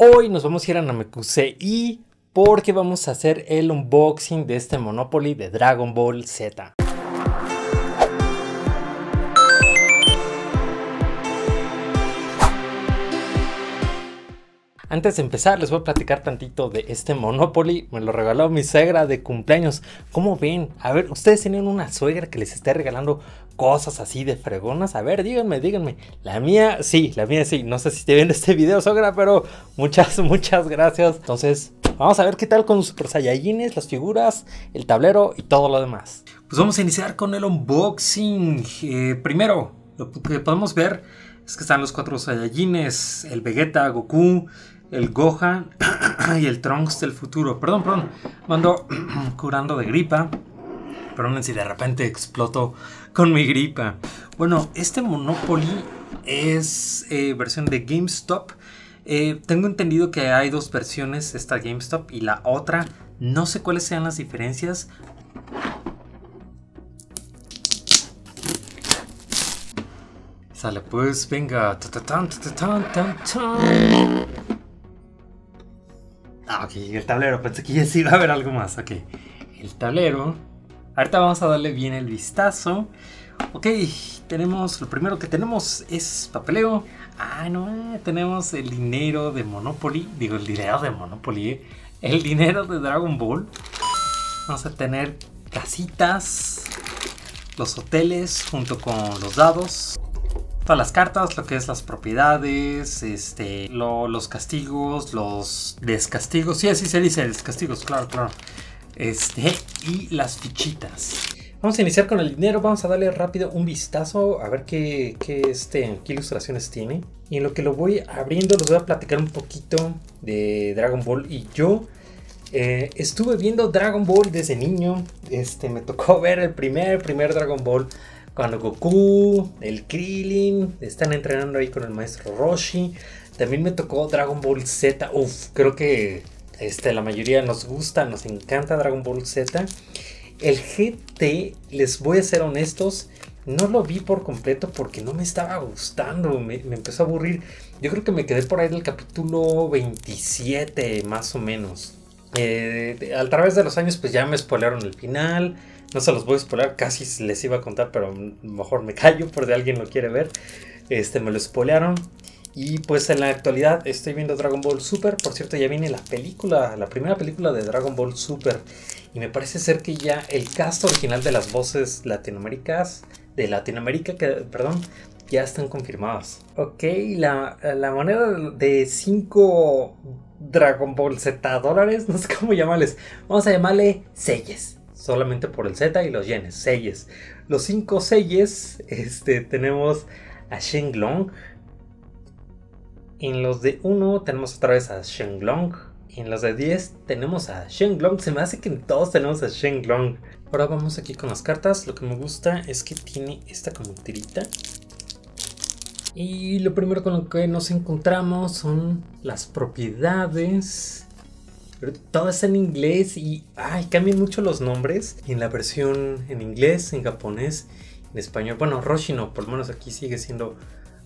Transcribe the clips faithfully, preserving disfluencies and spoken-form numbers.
Hoy nos vamos a ir a Namekusei porque vamos a hacer el unboxing de este Monopoly de Dragon Ball Z. Antes de empezar les voy a platicar tantito de este Monopoly, me lo regaló mi suegra de cumpleaños. ¿Cómo ven? A ver, ¿ustedes tienen una suegra que les esté regalando cosas así de fregonas? A ver, díganme, díganme. La mía sí, la mía sí, no sé si esté viendo este video, suegra, pero muchas, muchas gracias. Entonces, vamos a ver qué tal con los Super Saiyajines, las figuras, el tablero y todo lo demás. Pues vamos a iniciar con el unboxing. Eh, primero, lo que podemos ver es que están los cuatro Saiyajines, el Vegeta, Goku, el Gohan y el Trunks del futuro. Perdón, perdón, me ando curando de gripa. Perdón si de repente exploto con mi gripa. Bueno, este Monopoly es eh, versión de GameStop. Eh, tengo entendido que hay dos versiones, esta GameStop y la otra. No sé cuáles sean las diferencias. Sale pues, venga. Ah, ok, el tablero, pensé que ya sí iba a haber algo más. Ok, el tablero. Ahorita vamos a darle bien el vistazo. Ok, tenemos, lo primero que tenemos es papeleo. Ah, no, tenemos el dinero de Monopoly. Digo, el dinero de Monopoly, eh. El dinero de Dragon Ball. Vamos a tener casitas, los hoteles junto con los dados, todas las cartas, lo que es las propiedades, este, lo, los castigos, los descastigos, sí, así se dice, descastigos, claro, claro, este, y las fichitas. Vamos a iniciar con el dinero, vamos a darle rápido un vistazo a ver qué, qué, este, qué ilustraciones tiene. Y en lo que lo voy abriendo les voy a platicar un poquito de Dragon Ball. Y yo eh, estuve viendo Dragon Ball desde niño, este, me tocó ver el primer, primer Dragon Ball. Cuando Goku, el Krillin, están entrenando ahí con el maestro Roshi. También me tocó Dragon Ball Z. Uf, creo que este, la mayoría nos gusta, nos encanta Dragon Ball Z. El G T, les voy a ser honestos, no lo vi por completo porque no me estaba gustando. Me, me empezó a aburrir. Yo creo que me quedé por ahí del capítulo veintisiete, más o menos. Eh, a través de los años pues ya me spoilearon el final. No se los voy a spoilear, casi les iba a contar, pero mejor me callo por si alguien lo quiere ver. Este, me lo spoilearon. Y pues en la actualidad estoy viendo Dragon Ball Super. Por cierto, ya viene la película, la primera película de Dragon Ball Super. Y me parece ser que ya el cast original de las voces latinoamericanas, de Latinoamérica, que, perdón, ya están confirmadas. Ok, la, la moneda de cinco Dragon Ball Z dólares, no sé cómo llamarles. Vamos a llamarle selles. Solamente por el Z y los yenes, selles. Los cinco selles, este, tenemos a Shenlong. En los de uno tenemos otra vez a Shenlong. En los de diez tenemos a Shenlong. Se me hace que todos tenemos a Shenlong. Ahora vamos aquí con las cartas. Lo que me gusta es que tiene esta como tirita. Y lo primero con lo que nos encontramos son las propiedades. Pero todo está en inglés y ay, cambian mucho los nombres. En la versión en inglés, en japonés, en español. Bueno, Roshi no, por lo menos aquí sigue siendo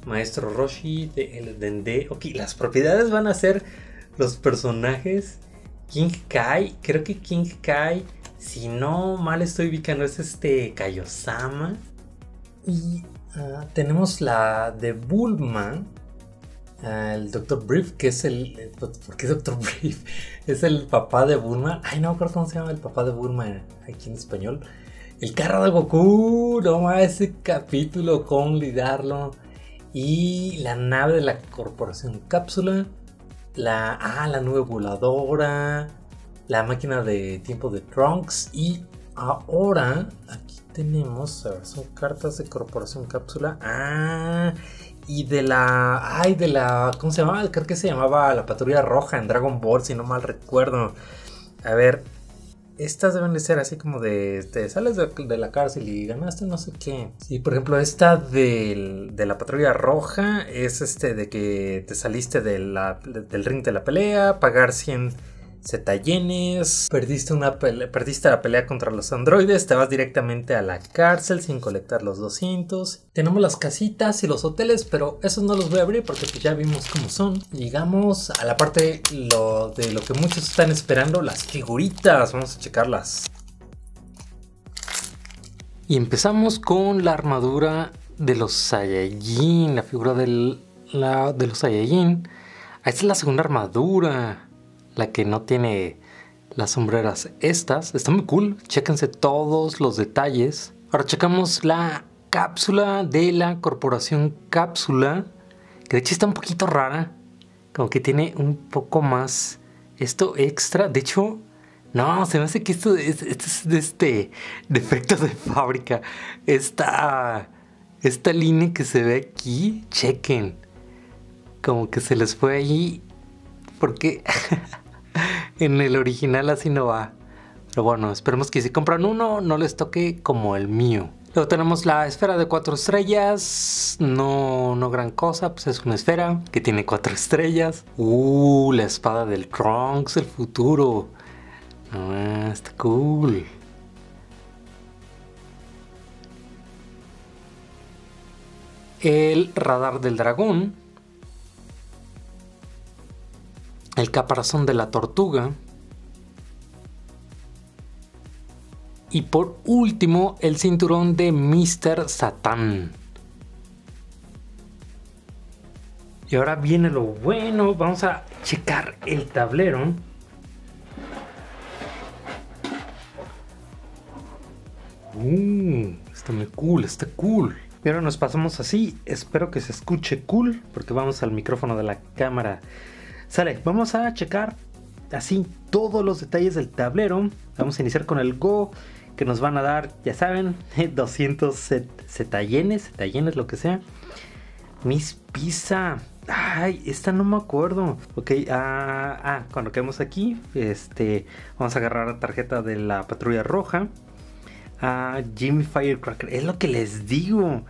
maestro Roshi, de, el Dende. Ok, las propiedades van a ser los personajes. King Kai, creo que King Kai, si no mal estoy ubicando, es este Kaiosama. Y uh, tenemos la de Bulma. El doctor Brief, que es el... ¿Por qué doctor Brief? Es el papá de Bulma. Ay, no me acuerdo cómo se llama el papá de Bulma aquí en español. El carro de Goku. No más ese capítulo, cómo olvidarlo. Y la nave de la Corporación Cápsula. La... Ah, la nube voladora. La máquina de tiempo de Trunks. Y ahora aquí tenemos... A ver, son cartas de Corporación Cápsula. Ah... Y de la... Ay, de la... ¿Cómo se llamaba? Creo que se llamaba la Patrulla Roja en Dragon Ball, si no mal recuerdo. A ver... Estas deben de ser así como de... de sales de, de la cárcel y ganaste no sé qué. Y por ejemplo, esta de, de la Patrulla Roja es este de que te saliste de la, de, del ring de la pelea, pagar 100, Saiyajines, perdiste, una perdiste la pelea contra los androides, te vas directamente a la cárcel sin colectar los doscientos. Tenemos las casitas y los hoteles, pero esos no los voy a abrir porque pues ya vimos cómo son. Llegamos a la parte lo de lo que muchos están esperando, las figuritas. Vamos a checarlas. Y empezamos con la armadura de los Saiyajin, la figura del, la, de los Saiyajin. Esta es la segunda armadura, la que no tiene las sombreras estas. Está muy cool, chéquense todos los detalles. Ahora checamos la cápsula de la Corporación Cápsula, que de hecho está un poquito rara, como que tiene un poco más esto extra. De hecho, no, se me hace que esto es, esto es de este defecto de fábrica. Esta, esta línea que se ve aquí, chequen, como que se les fue ahí, porque en el original así no va. Pero bueno, esperemos que si compran uno no les toque como el mío. Luego tenemos la esfera de cuatro estrellas. No, no gran cosa, pues es una esfera que tiene cuatro estrellas. Uh, la espada del Trunks del futuro. Ah, está cool. El radar del dragón. El caparazón de la tortuga. Y por último, el cinturón de míster Satan. Y ahora viene lo bueno. Vamos a checar el tablero. Uh, está muy cool, está cool. Y ahora nos pasamos así. Espero que se escuche cool, porque vamos al micrófono de la cámara. Sale, vamos a checar así todos los detalles del tablero. Vamos a iniciar con el Go, que nos van a dar, ya saben, doscientos Saiyajines, Saiyajines, lo que sea. Miss Pizza. Ay, esta no me acuerdo. Ok, ah, ah, cuando quedemos aquí, este, vamos a agarrar la tarjeta de la Patrulla Roja. Ah, Jimmy Firecracker, es lo que les digo,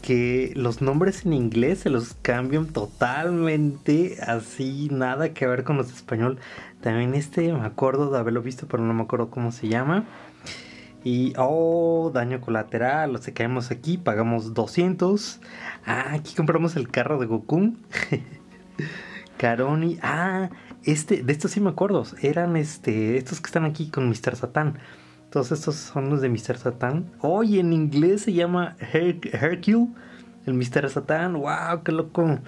que los nombres en inglés se los cambian totalmente, así nada que ver con los de español. También este me acuerdo de haberlo visto, pero no me acuerdo cómo se llama. Y oh, daño colateral, o sea, caemos aquí, pagamos doscientos. Ah, aquí compramos el carro de Goku. Caroni, ah, este, de estos sí me acuerdo, eran este, estos que están aquí con míster Satan. Todos estos son los de míster Satan. Hoy oh, en inglés se llama Her Hercule. El míster Satan. ¡Wow! ¡Qué loco!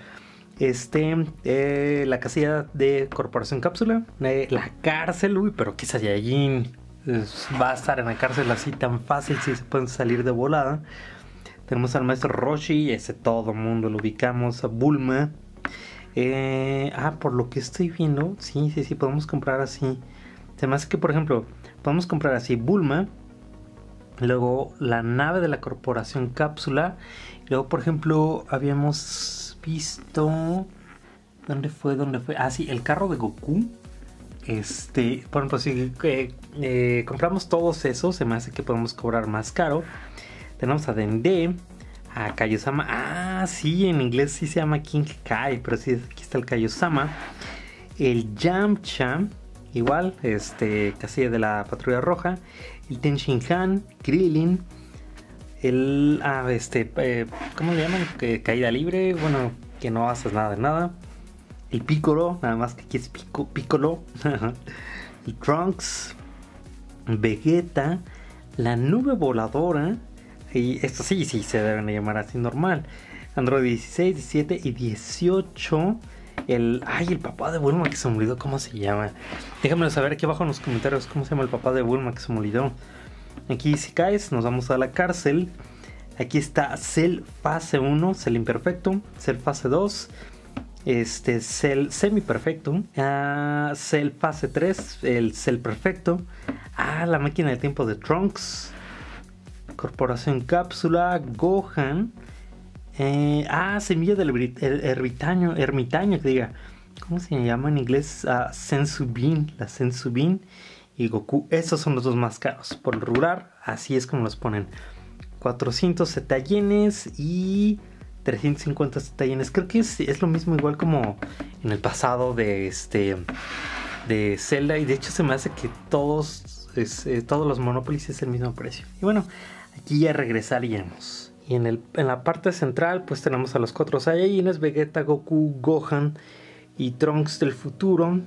Este, eh, la casilla de Corporación Cápsula. Eh, la cárcel. Uy, pero qué Saiyajin. Es, va a estar en la cárcel así tan fácil si se pueden salir de volada. Tenemos al maestro Roshi. Ese todo mundo lo ubicamos. A Bulma. Eh, ah, por lo que estoy viendo. Sí, sí, sí. Podemos comprar así. Además que, por ejemplo... Podemos comprar así Bulma, luego la nave de la Corporación Cápsula, y luego por ejemplo habíamos visto, ¿dónde fue? ¿Dónde fue? Ah, sí, el carro de Goku. Este, por ejemplo, si eh, eh, compramos todos esos, se me hace que podemos cobrar más caro. Tenemos a Dende, a Kaiosama. Ah, sí, en inglés sí se llama King Kai, pero sí, aquí está el Kaiosama. El Yamcha. Igual, este, casilla de la Patrulla Roja, el Ten Shin Han, Krillin, el, ah, este, eh, ¿cómo le llaman? Que, caída libre, bueno, que no haces nada de nada, el Piccolo, nada más que aquí es Pico, Piccolo, el Trunks, Vegeta, la nube voladora, y esto sí, sí, se deben llamar así normal, Android dieciséis, diecisiete y dieciocho, El, ay, el papá de Bulma que se me olvidó cómo se llama. Déjamelo saber aquí abajo en los comentarios cómo se llama el papá de Bulma que se me olvidó. Aquí si caes nos vamos a la cárcel. Aquí está Cell Fase uno, Cell Imperfecto, Cell Fase dos, este, Cell Semi Perfecto, uh, Cell Fase tres, el Cell Perfecto. Ah, la máquina del tiempo de Trunks, Corporación Cápsula, Gohan. Eh, ah, semilla del her ermitaño, ermitaño que diga. ¿Cómo se llama en inglés? Uh, Senzu Bean, la Senzu Bean y Goku. Estos son los dos más caros. Por rural, así es como los ponen. cuatrocientos Saiyajines y trescientos cincuenta Saiyajines. Creo que es, es lo mismo igual como en el pasado de este de Zelda, y de hecho se me hace que todos, es, eh, todos los Monopoly es el mismo precio. Y bueno, aquí ya regresaríamos. Y en, el, en la parte central pues tenemos a los cuatro Saiyajines: Vegeta, Goku, Gohan y Trunks del futuro.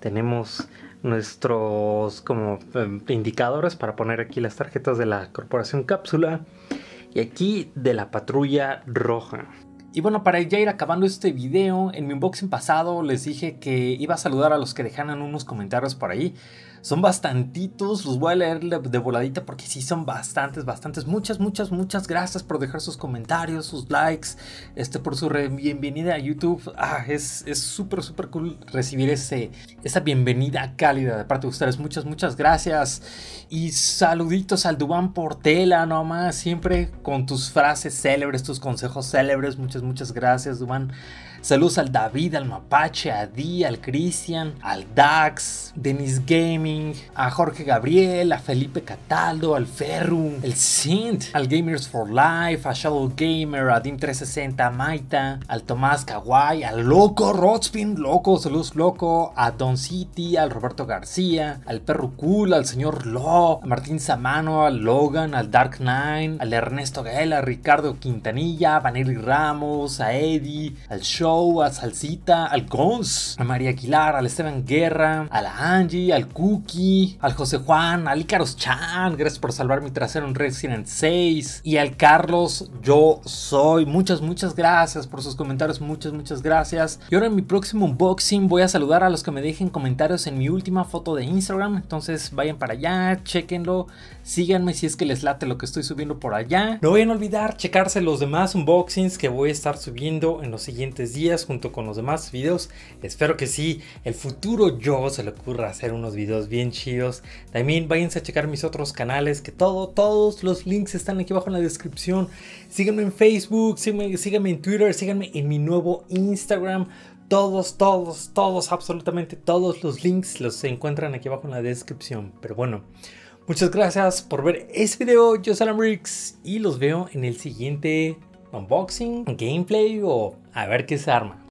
Tenemos nuestros como eh, indicadores para poner aquí las tarjetas de la Corporación Cápsula y aquí de la Patrulla Roja. Y bueno, para ya ir acabando este video, en mi unboxing pasado les dije que iba a saludar a los que dejaran unos comentarios por ahí. Son bastantitos, los voy a leer de voladita porque sí son bastantes, bastantes. Muchas, muchas, muchas gracias por dejar sus comentarios, sus likes, este, por su bienvenida a YouTube. Ah, es súper, súper cool recibir ese, esa bienvenida cálida de parte de ustedes. Muchas, muchas gracias. Y saluditos al Dubán Portela, nomás, siempre con tus frases célebres, tus consejos célebres. Muchas Muchas gracias, Dubán. Saludos al David, al Mapache, a Di, al Cristian, al Dax, Denis Gaming, a Jorge Gabriel, a Felipe Cataldo, al Ferru, el Sint, al Gamers for Life, a Shadow Gamer, a Dim tres sesenta, a Maita, al Tomás Kawaii, al Loco Rodspin, Loco, saludos Loco, a Don City, al Roberto García, al Perro Cool, al señor Lo, a Martín Samano, al Logan, al Dark Nine, al Ernesto Gael, a Ricardo Quintanilla, a Vanelli Ramos, a Eddie, al Show, a Salsita, al Gons, a María Aguilar, al Esteban Guerra, a la Angie, al Cookie, al José Juan, al Icaros Chan, gracias por salvar mi trasero en Resident seis, y al Carlos Yo Soy. Muchas, muchas gracias por sus comentarios, muchas, muchas gracias. Y ahora en mi próximo unboxing voy a saludar a los que me dejen comentarios en mi última foto de Instagram, entonces vayan para allá, chequenlo, síganme si es que les late lo que estoy subiendo por allá. No vayan a olvidar checarse los demás unboxings que voy a estar subiendo en los siguientes días junto con los demás videos. Espero que sí, el futuro yo se le ocurra hacer unos videos bien chidos. También váyanse a checar mis otros canales, que todo, todos los links están aquí abajo en la descripción. Síganme en Facebook, síganme, síganme en Twitter, síganme en mi nuevo Instagram. Todos, todos, todos, absolutamente todos los links los encuentran aquí abajo en la descripción. Pero bueno, muchas gracias por ver este video. Yo soy Alamrix y los veo en el siguiente unboxing, gameplay o a ver qué se arma.